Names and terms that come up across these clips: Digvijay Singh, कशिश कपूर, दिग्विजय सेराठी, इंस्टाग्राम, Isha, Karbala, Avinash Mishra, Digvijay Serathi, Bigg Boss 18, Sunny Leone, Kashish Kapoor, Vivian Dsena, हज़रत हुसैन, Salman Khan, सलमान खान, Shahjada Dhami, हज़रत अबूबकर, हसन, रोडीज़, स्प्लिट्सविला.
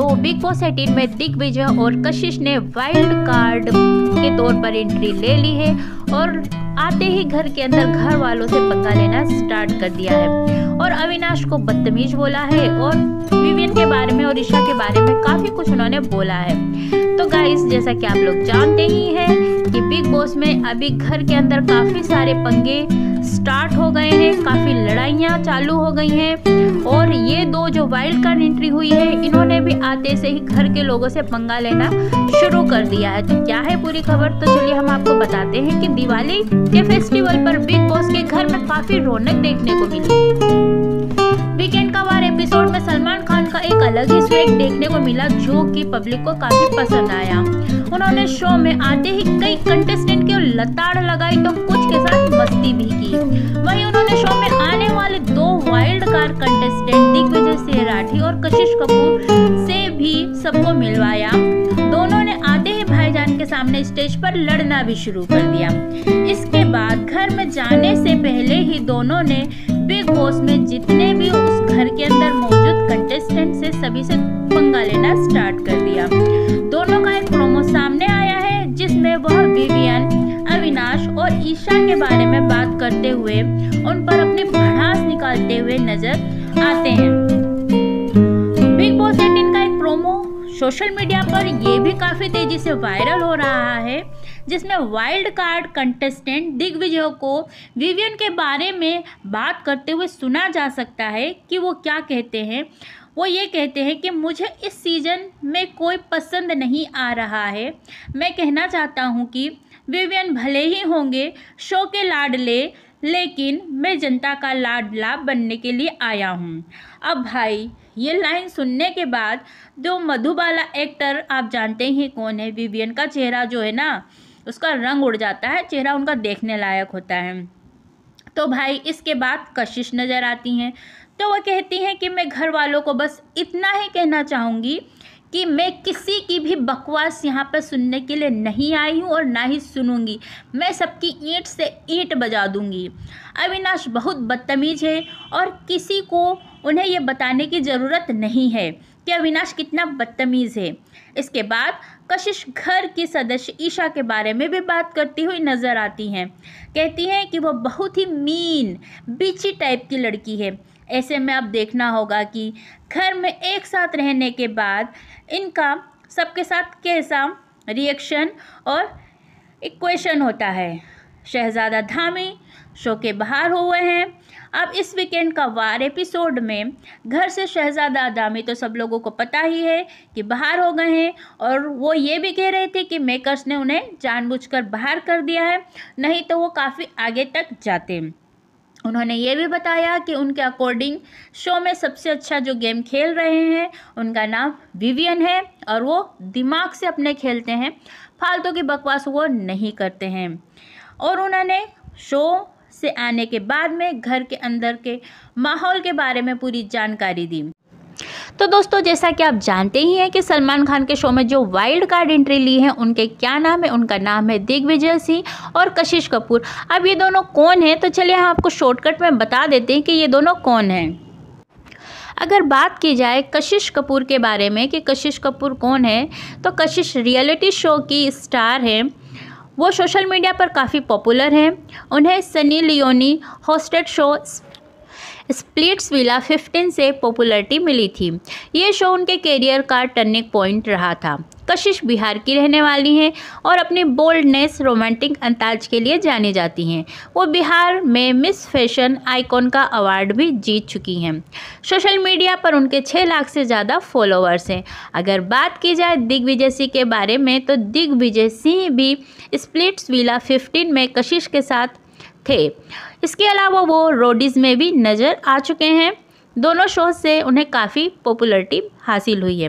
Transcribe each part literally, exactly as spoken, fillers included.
तो big boss अठारह में दिग्विजय और कशिश ने वाइल्ड कार्ड के तौर पर एंट्री ले ली है और आते ही घर के अंदर घर वालों से पंगा लेना स्टार्ट कर दिया है और अविनाश को बदतमीज बोला है और विवियन के बारे में और ईशा के बारे में काफी कुछ उन्होंने बोला है। तो गाइस, जैसा कि आप लोग जानते ही हैं कि बिग बॉस में अभी घर के अंदर काफी सारे पंगे स्टार्ट हो गए हैं, काफी लड़ाइयाँ चालू हो गई हैं और ये दो जो वाइल्ड कार्ड एंट्री हुई है इन्होंने भी आते से ही घर के लोगों से पंगा लेना शुरू कर दिया है। तो क्या है पूरी खबर, तो चलिए हम आपको बताते हैं कि दिवाली के फेस्टिवल पर बिग बॉस के घर में काफी रौनक देखने को मिली। वीकेंड का वार एपिसोड में सलमान खान का एक अलग ही स्वैग देखने को मिला जो कि पब्लिक को काफी पसंद आया। उन्होंने शो में आते ही कई कंटेस्टेंट की लताड़ लगाई तो कुछ के साथ मस्ती भी की। वहीं उन्होंने शो में आने वाले दो वाइल्ड कार्ड कंटेस्टेंट दिग्विजय सेराठी और कशिश कपूर से भी सबको मिलवाया। दोनों ने आते ही भाईजान के सामने स्टेज पर लड़ना भी शुरू कर दिया। इसके बाद घर में जाने से पहले ही दोनों ने बिग बॉस में जितने भी उस घर के अंदर मौजूद कंटेस्टेंट से सभी से पंगा लेना स्टार्ट कर दिया। दोनों का एक प्रोमो सामने आया है जिसमें वह विवियन, अविनाश और ईशा के बारे में बात करते हुए उन पर अपनी भड़ास निकालते हुए नजर आते हैं। बिग बॉस अठारह का एक प्रोमो सोशल मीडिया पर यह भी काफी तेजी से वायरल हो रहा है जिसमें वाइल्ड कार्ड कंटेस्टेंट दिग्विजय को विवियन के बारे में बात करते हुए सुना जा सकता है कि वो क्या कहते हैं। वो ये कहते हैं कि मुझे इस सीज़न में कोई पसंद नहीं आ रहा है। मैं कहना चाहता हूँ कि विवियन भले ही होंगे शो के लाडले, लेकिन मैं जनता का लाडला बनने के लिए आया हूँ। अब भाई, ये लाइन सुनने के बाद जो मधुबाला एक्टर, आप जानते ही कौन है, विवियन का चेहरा जो है ना, उसका रंग उड़ जाता है, चेहरा उनका देखने लायक होता है। तो भाई, इसके बाद कशिश नज़र आती हैं तो वह कहती हैं कि मैं घर वालों को बस इतना ही कहना चाहूँगी कि मैं किसी की भी बकवास यहाँ पर सुनने के लिए नहीं आई हूँ और ना ही सुनूंगी। मैं सबकी ईंट से ईंट बजा दूंगी। अविनाश बहुत बदतमीज है और किसी को उन्हें ये बताने की ज़रूरत नहीं है कि अविनाश कितना बदतमीज़ है। इसके बाद कशिश घर की सदस्य ईशा के बारे में भी बात करती हुई नज़र आती हैं। कहती हैं कि वह बहुत ही मीन, बीची टाइप की लड़की है। ऐसे में अब देखना होगा कि घर में एक साथ रहने के बाद इनका सबके साथ कैसा रिएक्शन और इक्वेशन होता है। शहजादा धामी शो के बाहर हुए हैं। अब इस वीकेंड का वार एपिसोड में घर से शहजादा धामी तो सब लोगों को पता ही है कि बाहर हो गए हैं और वो ये भी कह रहे थे कि मेकर्स ने उन्हें जानबूझकर बाहर कर दिया है, नहीं तो वो काफ़ी आगे तक जाते हैं। उन्होंने ये भी बताया कि उनके अकॉर्डिंग शो में सबसे अच्छा जो गेम खेल रहे हैं उनका नाम विवियन है और वो दिमाग से अपने खेलते हैं, फालतू की बकवास वो नहीं करते हैं। और उन्होंने शो से आने के बाद में घर के अंदर के माहौल के बारे में पूरी जानकारी दी। तो दोस्तों, जैसा कि आप जानते ही हैं कि सलमान खान के शो में जो वाइल्ड कार्ड एंट्री ली है उनके क्या नाम है, उनका नाम है दिग्विजय सिंह और कशिश कपूर। अब ये दोनों कौन हैं, तो चलिए हम आपको शॉर्टकट में बता देते हैं कि ये दोनों कौन हैं। अगर बात की जाए कशिश कपूर के बारे में कि कशिश कपूर कौन है, तो कशिश रियलिटी शो की स्टार है। वो सोशल मीडिया पर काफ़ी पॉपुलर हैं। उन्हें Sunny Leone hosted show स्प्लिट्सविला पंद्रह से पॉपुलैरिटी मिली थी। ये शो उनके करियर का टर्निंग पॉइंट रहा था। कशिश बिहार की रहने वाली हैं और अपनी बोल्डनेस, रोमांटिक अंदाज के लिए जानी जाती हैं। वो बिहार में मिस फैशन आइकॉन का अवार्ड भी जीत चुकी हैं। सोशल मीडिया पर उनके छह लाख से ज़्यादा फॉलोअर्स हैं। अगर बात की जाए दिग्विजय सिंह के बारे में, तो दिग्विजय सिंह भी स्प्लिट्सविला पंद्रह में कशिश के साथ थे। इसके अलावा वो रोडीज़ में भी नज़र आ चुके हैं। दोनों शो से उन्हें काफ़ी पॉपुलैरिटी हासिल हुई है।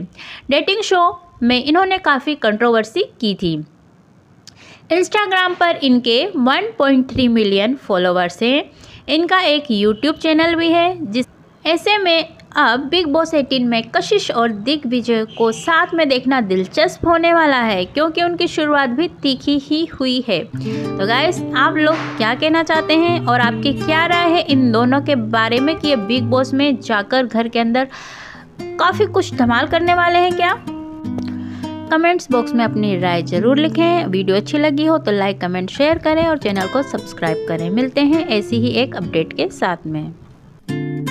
डेटिंग शो में इन्होंने काफ़ी कंट्रोवर्सी की थी। इंस्टाग्राम पर इनके एक पॉइंट तीन मिलियन फॉलोअर्स हैं। इनका एक यूट्यूब चैनल भी है। जिस ऐसे में अब बिग बॉस अठारह में कशिश और दिग्विजय को साथ में देखना दिलचस्प होने वाला है क्योंकि उनकी शुरुआत भी तीखी ही हुई है। तो गाइस, आप लोग क्या कहना चाहते हैं और आपकी क्या राय है इन दोनों के बारे में कि ये बिग बॉस में जाकर घर के अंदर काफ़ी कुछ धमाल करने वाले हैं क्या? कमेंट्स बॉक्स में अपनी राय जरूर लिखें। वीडियो अच्छी लगी हो तो लाइक कमेंट शेयर करें और चैनल को सब्सक्राइब करें। मिलते हैं ऐसी ही एक अपडेट के साथ में।